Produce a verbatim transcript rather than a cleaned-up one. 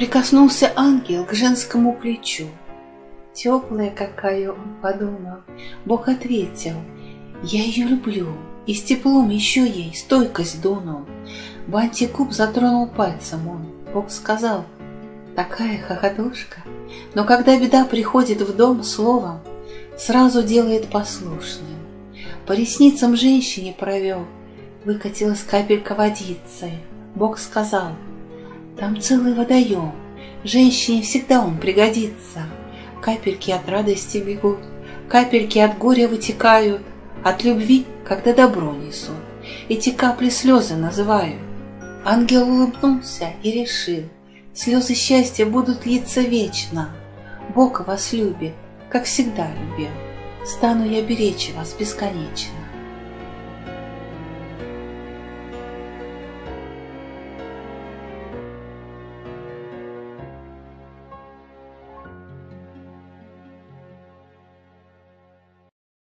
Прикоснулся ангел к женскому плечу. Теплая какая, он подумал. Бог ответил: я ее люблю. И с теплом еще ей стойкость дунул. Бантикуб затронул пальцем он. Бог сказал: такая хохотушка. Но когда беда приходит в дом словом, сразу делает послушным. По ресницам женщине провел, выкатилась капелька водицы. Бог сказал: там целый водоем, женщине всегда он пригодится. Капельки от радости бегут, капельки от горя вытекают, от любви, когда добро несут, эти капли слезы называют. Ангел улыбнулся и решил: слезы счастья будут литься вечно. Бог вас любит, как всегда любил. Стану я беречь вас бесконечно.